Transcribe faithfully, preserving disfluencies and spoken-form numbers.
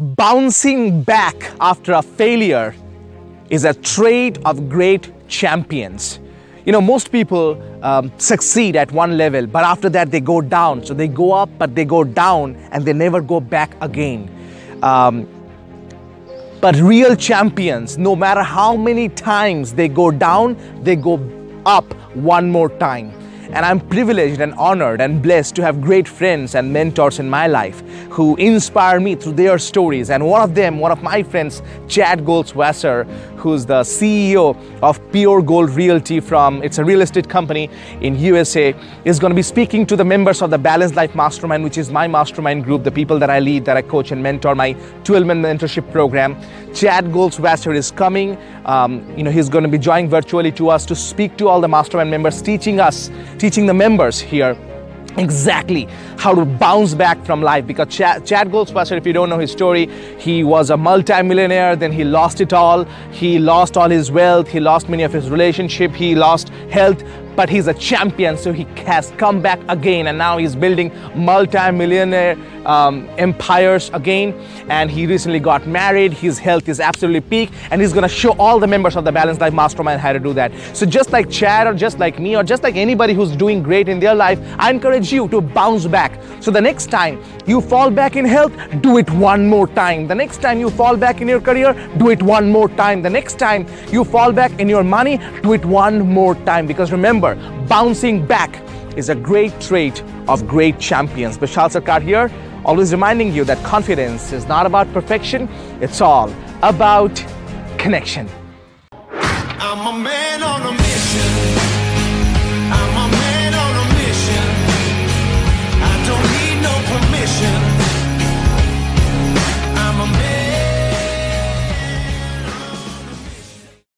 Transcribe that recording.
Bouncing back after a failure is a trait of great champions. You know, most people um, succeed at one level, but after that they go down. So they go up, but they go down and they never go back again. Um, but real champions, no matter how many times they go down, they go up one more time. And I'm privileged and honored and blessed to have great friends and mentors in my life who inspire me through their stories. And one of them, one of my friends, Chad Goldwasser, who's the C E O of Pure Gold Realty from, it's a real estate company in U S A, is going to be speaking to the members of the Balanced Life Mastermind, which is my mastermind group, the people that I lead, that I coach and mentor, my twelve-month mentorship program. Chad Goldwasser is coming. Um, you know, he's going to be joining virtually to us to speak to all the mastermind members, teaching us, teaching the members here exactly how to bounce back from life. Because Chad, Chad Goldwasser, if you don't know his story, he was a multi-millionaire, then he lost it all. He lost all his wealth, he lost many of his relationships, he lost health, but he's a champion, so he has come back again, and now he's building multi-millionaire um, empires again, and he recently got married, his health is absolutely peak, and he's gonna show all the members of the Balanced Life Mastermind how to do that. So just like Chad, or just like me, or just like anybody who's doing great in their life, I encourage you to bounce back. So the next time you fall back in health, do it one more time. The next time you fall back in your career, do it one more time. The next time you fall back in your money, do it one more time. Because remember, bouncing back is a great trait of great champions. Bishal Sarkar here, always reminding you that confidence is not about perfection, it's all about connection. I'm a man